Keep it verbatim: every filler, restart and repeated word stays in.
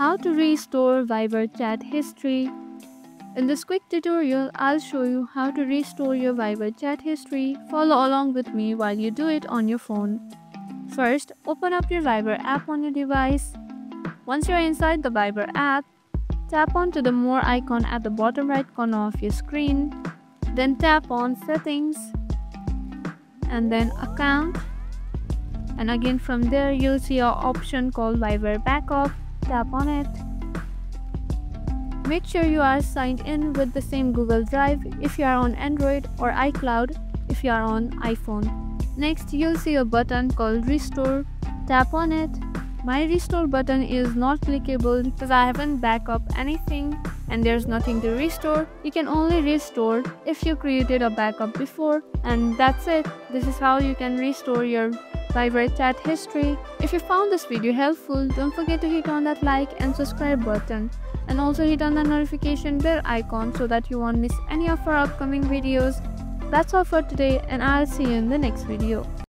How to restore Viber chat history. In this quick tutorial, I'll show you how to restore your Viber chat history. Follow along with me while you do it on your phone. First, open up your Viber app on your device. Once you're inside the Viber app, tap on to the more icon at the bottom right corner of your screen. Then tap on Settings and then Account. And again from there, you'll see your option called Viber Backup. Tap on it. Make sure you are signed in with the same Google Drive if you are on Android, or iCloud if you are on iPhone. Next, you'll see a button called Restore. Tap on it. My Restore button is not clickable because I haven't backed up anything and there's nothing to restore. You can only restore if you created a backup before, and that's it. This is how you can restore your Viber chat history. If you found this video helpful, don't forget to hit on that like and subscribe button, and also hit on the notification bell icon so that you won't miss any of our upcoming videos. That's all for today, and I'll see you in the next video.